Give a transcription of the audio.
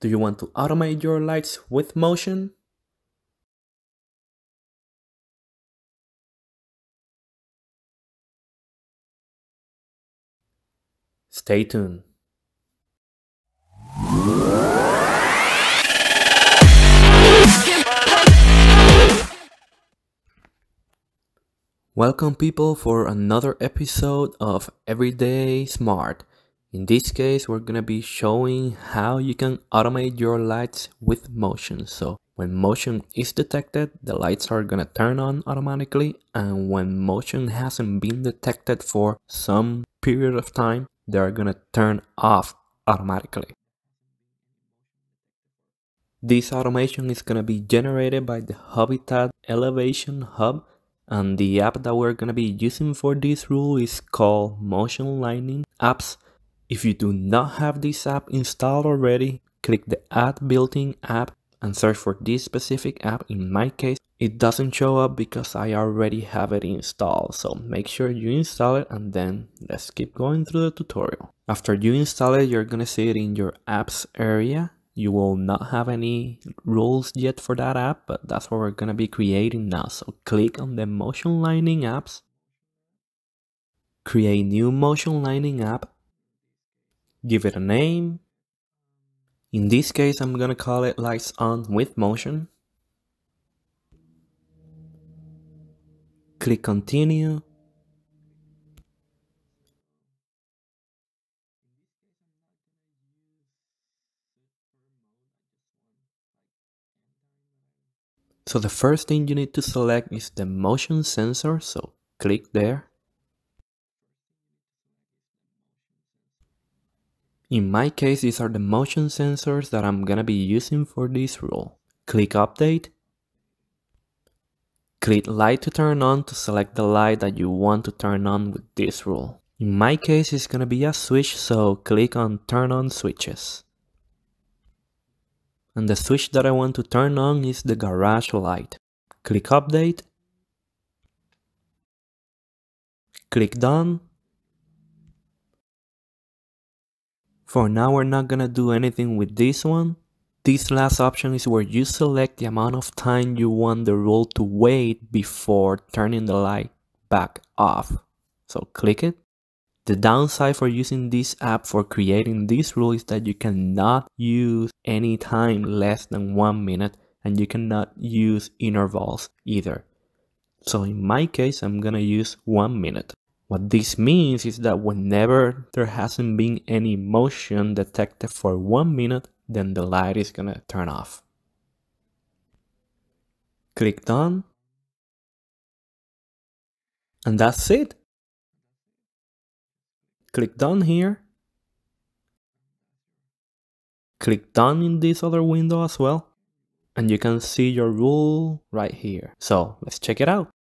Do you want to automate your lights with motion? Stay tuned. Welcome people for another episode of Everyday Smart. In this case, we're gonna be showing how you can automate your lights with motion. So when motion is detected, the lights are gonna turn on automatically, and when motion hasn't been detected for some period of time, they're gonna turn off automatically. This automation is gonna be generated by the Hubitat Elevation Hub, and the app that we're gonna be using for this rule is called Motion Lighting Apps. If you do not have this app installed already, click the Add Built-in App and search for this specific app. In my case, it doesn't show up because I already have it installed, so make sure you install it, and then let's keep going through the tutorial. After you install it, you're gonna see it in your apps area. You will not have any rules yet for that app, but that's what we're gonna be creating now. So click on the Motion Lighting Apps, create new Motion Lighting App, give it a name. In this case, I'm gonna call it Lights On with Motion. Click Continue. So the first thing you need to select is the motion sensor, so click there. In my case, these are the motion sensors that I'm gonna be using for this rule. Click Update. Click Light to turn on to select the light that you want to turn on with this rule. In my case, it's gonna be a switch, so click on Turn On Switches. And the switch that I want to turn on is the garage light. Click Update. Click Done. For now, we're not gonna do anything with this one. This last option is where you select the amount of time you want the rule to wait before turning the light back off. So click it. The downside for using this app for creating this rule is that you cannot use any time less than 1 minute, and you cannot use intervals either. So in my case, I'm gonna use 1 minute. What this means is that whenever there hasn't been any motion detected for 1 minute, then the light is gonna turn off. Click Done. And that's it. Click Done here. Click Done in this other window as well. And you can see your rule right here. So let's check it out.